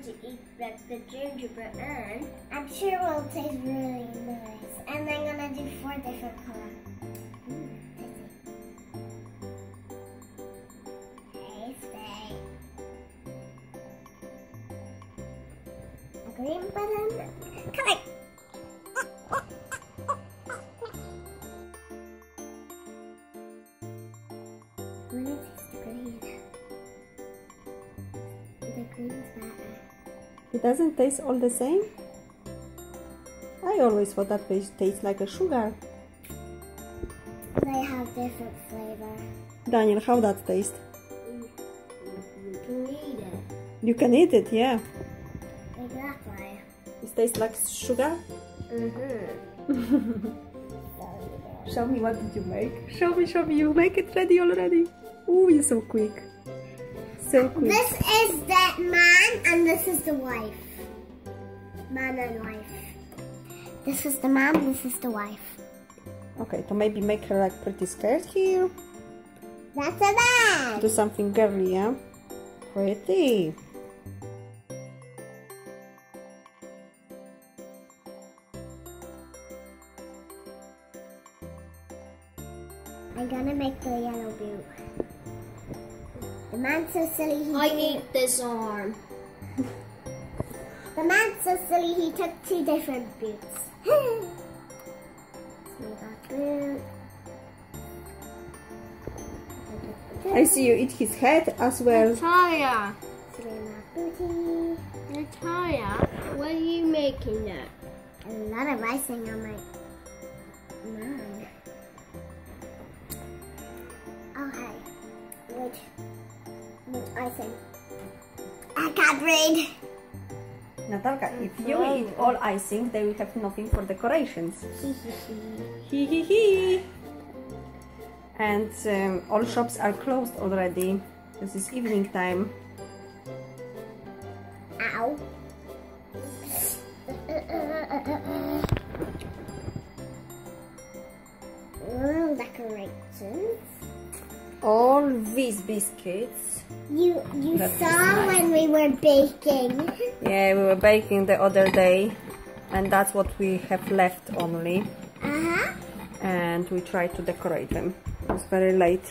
fun to eat the gingerbread man. I'm sure it will taste really nice. And I'm gonna do 4 different colors. Tasty. A green button. Come on. I'm gonna taste green. The green is better. It doesn't taste all the same? I always thought that it tastes like a sugar. They have different flavor. Daniel, how that taste? You can eat it. You can eat it, yeah. Exactly. It tastes like sugar? Mm-hmm. Show me, what did you make? Show me, you make it ready already. Ooh, you're so quick. So quick. This is the man and this is the wife. Man and wife. This is the man, this is the wife. Okay, so maybe make her like pretty skirt here. That's a man. Do something girly, yeah? Pretty. I'm gonna make the yellow blue. The man's so silly he need this arm. The man's so silly he took 2 different boots. So we got blue. I see you eat his head as well. Natalia! So we got booty. Natalia, what are you making there? A lot of icing on my man. Okay, which icing? I can't read. Natalka, if you eat all icing, they will have nothing for decorations. Hee hee hee. And all shops are closed already. This is evening time. Ow. Room decorations. All these biscuits you saw when we were baking. Yeah, we were baking the other day, and that's what we have left only. And we tried to decorate them. It was very late,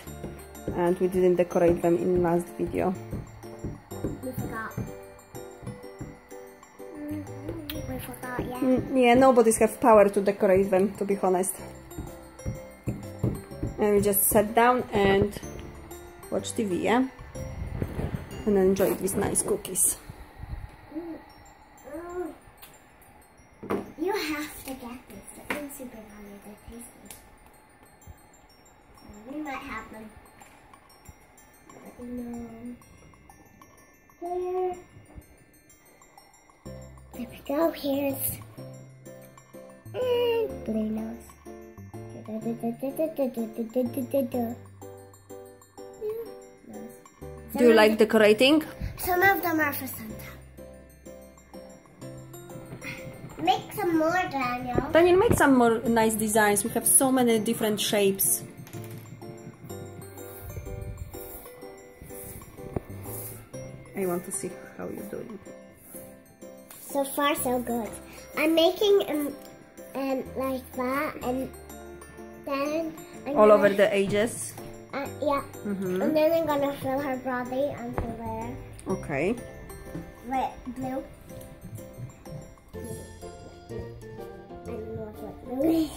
and we didn't decorate them in last video. We forgot. We forgot, yeah. Yeah, nobody's have power to decorate them, to be honest. And we just sat down and watched TV, yeah? And enjoyed these nice cookies. You have to get this. They're super yummy. They're tasty. We might have them. Here. There we go. Here's. And blue nose. Do you like decorating? Some of them are for Santa. Make some more, Daniel. Daniel, make some more nice designs. We have so many different shapes. I want to see how you're doing. So far, so good. I'm making like that and. Then all over the edges? Yeah. And then I'm gonna fill her body onto there. Okay. With blue. I don't know what blue is.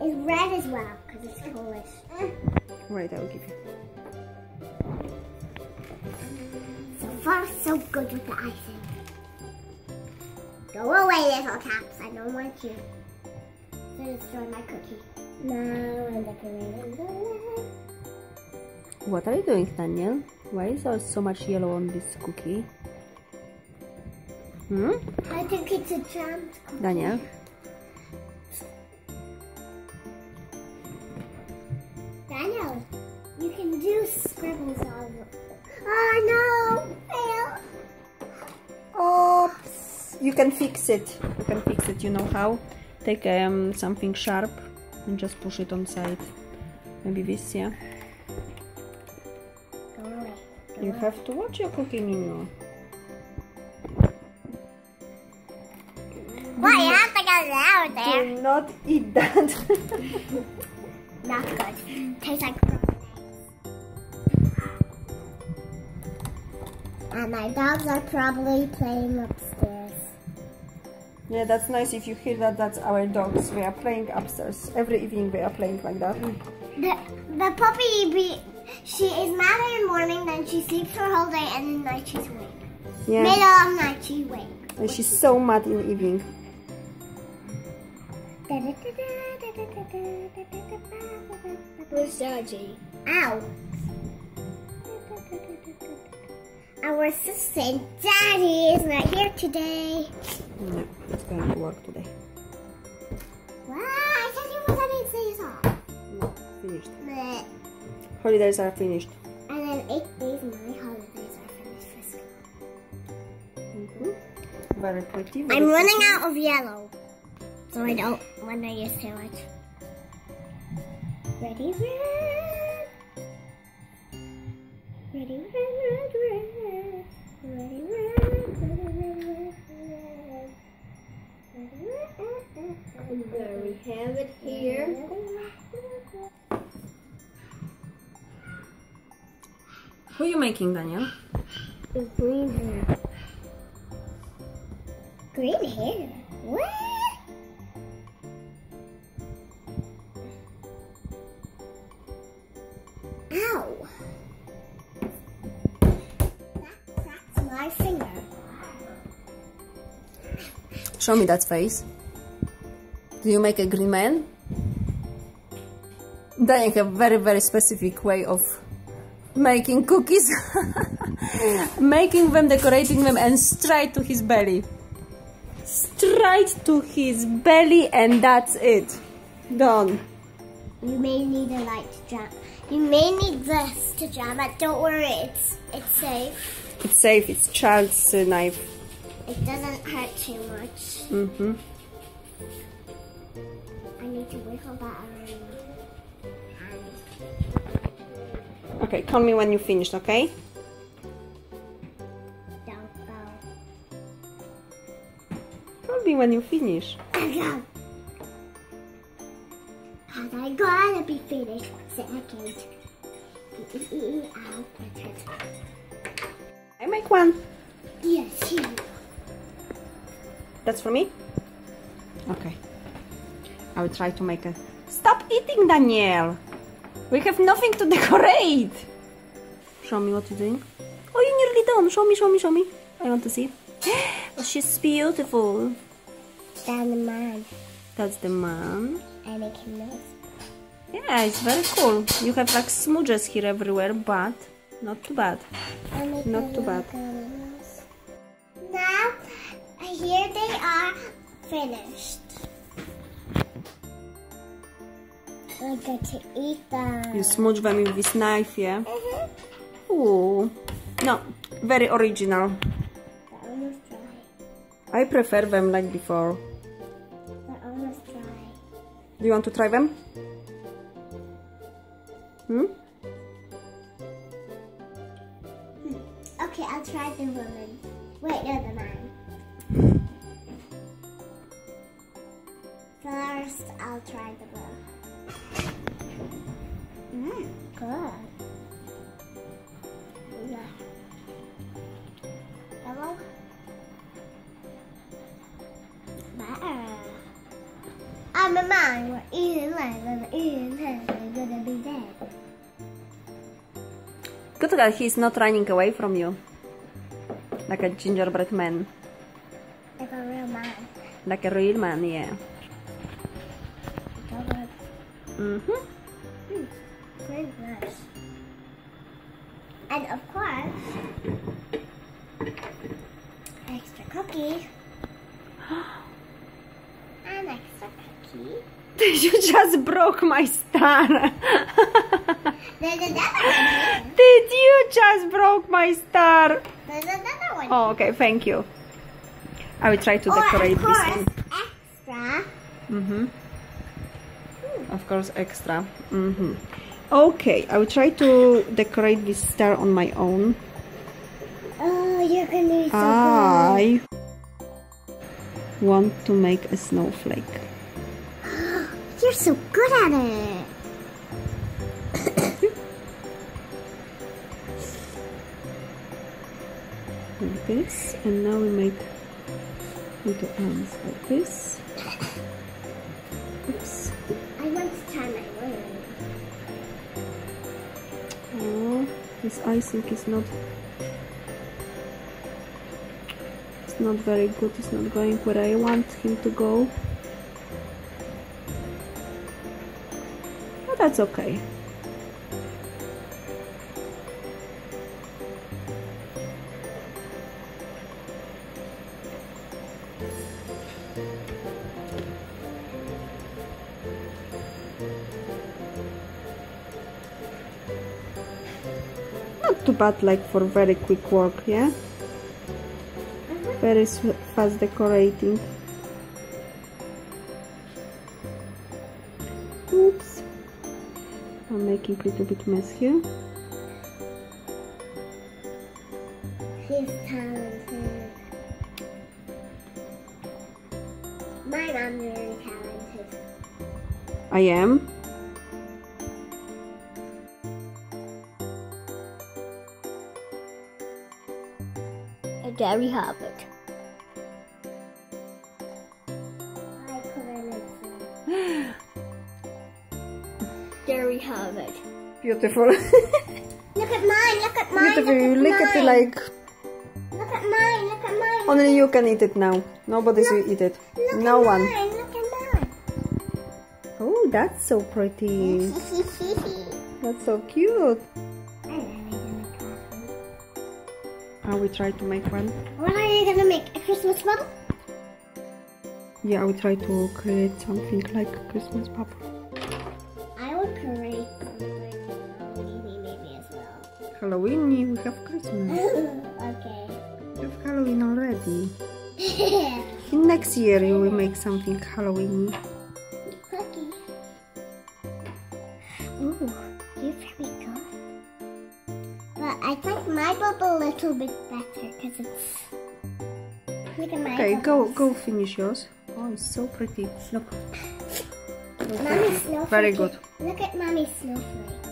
It's red as well, because it's Polish. Right, I'll give you. So far, so good with the icing. Go away, little taps. I don't want you. Destroy my cookie. Now I'm decorating. What are you doing, Daniel? Why is there so much yellow on this cookie? I think it's a jam cookie. Daniel? Daniel, you can do scribbles all over. Oh no! Fail! Oops! You can fix it. You can fix it, you know how? Take something sharp and just push it on side. Maybe this, yeah? Go away. Go You have to watch your cooking, you know. Why you have to get it out there? Do not eat that. Not good. Tastes like protein. And my dogs are probably playing upstairs. Yeah, that's nice if you hear that. That's our dogs. We are playing upstairs. Every evening we are playing like that. The puppy, she is mad in the morning, then she sleeps her whole day, and at night she's awake. Yeah. Middle of night she's awake. And she's so mad in the evening. Where's Georgie? Ow! Our sister Daddy is not here today. No, it's going to work today. Wow, I thought you were having things off. No, finished. Blech. Holidays are finished. And then 8 days my holidays are finished for school. Mm-hmm. Very pretty. Very I'm running pretty. Out of yellow. So I don't want to use too much. Ready, red. Ready, red, red. Ready, red, red, red, red. There we have it here. Who are you making, Daniel? Green hair. Green hair? What? Ow! That's my finger. Show me that face. Do you make a green man? Daniel has a very, very specific way of making cookies, making them, decorating them, and straight to his belly. Straight to his belly, and that's it. Done. You may need a light to jump. You may need this to jump, but don't worry, it's safe. It's safe. It's child's knife. It doesn't hurt too much. Mm-hmm. I need to wiggle that around. Okay, call me when you finished, okay? Don't go. Call me when you finish. Because I gotta be finished second. I'll get it. I make one. Yes, you. That's for me? Okay. I will try to make a... Stop eating, Daniel! We have nothing to decorate! Show me what you're doing. Oh, you're nearly done! Show me, show me, show me! I want to see. Oh, she's beautiful! That's the man. That's the man. I like him nice. Yeah, it's very cool. You have like smudges here everywhere, but not too bad. Not too bad. Now, here they are finished. I got to eat them. You smudge them with this knife, yeah? Mm-hmm. Ooh. No, very original. They're almost dry. I prefer them like before. They're almost dry. Do you want to try them? Hmm? Okay, I'll try the woman. Wait, no, the man. First, I'll try the woman. Good. Yeah. Hello? Better. I'm a man. We're eating land. We're eating land. We're gonna be dead. Good that he's not running away from you. Like a gingerbread man. Like a real man. Like a real man, yeah. Mm-hmm. Very nice. And of course, extra cookie. An extra cookie. You just broke my star. There's another one here. Did you just broke my star? There's another one. Oh, okay. Thank you. I will try to decorate this one. Extra. Mm-hmm. Of course, extra. Mm-hmm. Okay, I will try to decorate this star on my own. you can do something. I want to make a snowflake. You're so good at it. Like this, and now we make little arms like this. Oops. I want to try my wing. Oh, this icing is not very good. It's not going where I want him to go. But that's okay. But like for very quick work, yeah? Very fast decorating. Oops. I'm making a little bit mess here. He's talented. My mom's really talented. I am? There we have it. There we have it. Beautiful. Look at mine, look at mine. Beautiful, you look at it like. Look at mine, look at mine. Only you can eat it now. Nobody's will eat it. No one. Mine, look at mine. Oh, that's so pretty. That's so cute. I will try to make one. What are you gonna make? A Christmas bubble? Yeah, I will try to create something like a Christmas bubble. I will create something maybe as well. Halloween, we have Christmas. Okay. We have Halloween already. Next year you will make something Halloween. Cookie. Ooh, you're very good. But I think my bubble a little bit better because it's. Look at my go finish yours. Oh, it's so pretty. Look. Okay. Mommy's snowflake. Very good. Look at Mommy's snowflake.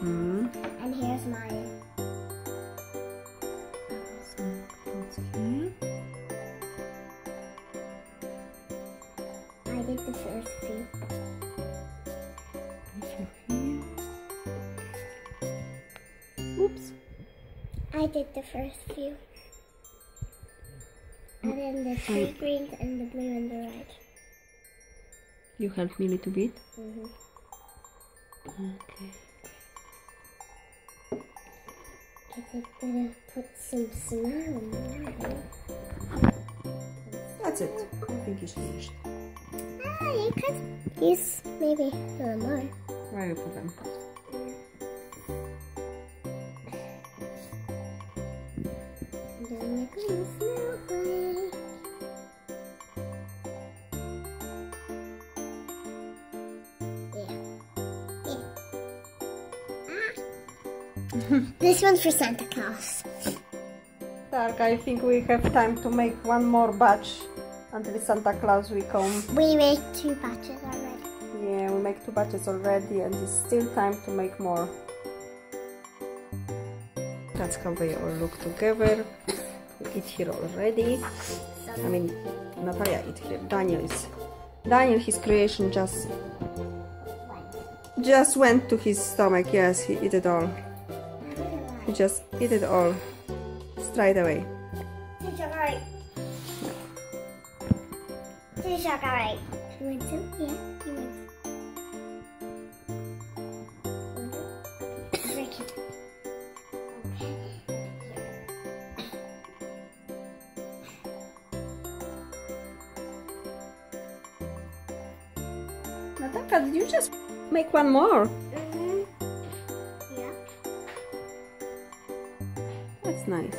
And here's mine. So that's here. I did the first thing. Oops. I did the first few. And then the three greens and the blue and the red. You helped me a little bit? Okay. Because I'm gonna put some snow on there. That's it. I think he's finished. Ah, you could use maybe a more. Where do you put them? This one's for Santa Claus. Dark, I think we have time to make one more batch until Santa Claus will come. We make two batches already. Yeah, we make two batches already and it's still time to make more. That's how they all look together. We eat here already. I mean, Natalia eat here. Daniel, his creation just went to his stomach. Yes, he ate it all. You just eat it all straight away. Two chocolate. You want some? Yeah, you want some. Very cute. Natalka, did you just make one more? Nice.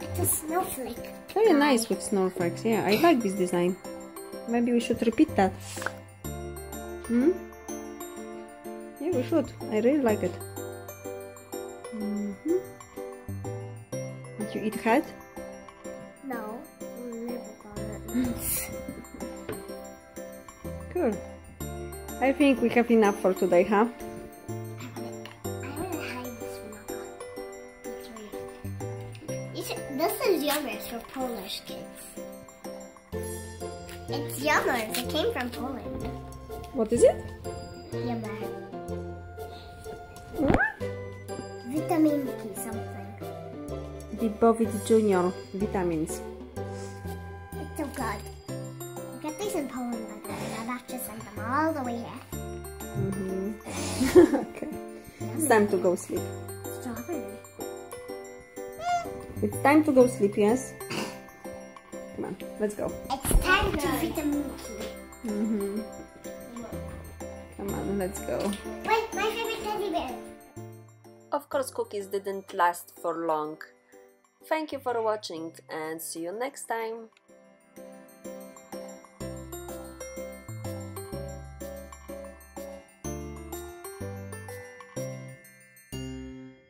It's a snowflake. Very nice with snowflakes, yeah. I like this design. Maybe we should repeat that. Yeah, we should. I really like it. Did you eat hat? No, we never gonna eat. Cool. I think we have enough for today, huh? I wanna hide this one. This is yummy, it's for Polish kids. It's yummer, it came from Poland. What is it? Yummer. Vitamin K something. Dibowicz Junior vitamins. It's so good. You get these in Poland like that. I'd have to send them all the way here. Mm-hmm. Okay. Yummy. It's time to go sleep. Strawberry. It's time to go sleep, yes? Come on, let's go. It's time to vitamin K. Mm-hmm. Come on, let's go. Wait, my favorite teddy bear. Of course, cookies didn't last for long. Thank you for watching and see you next time.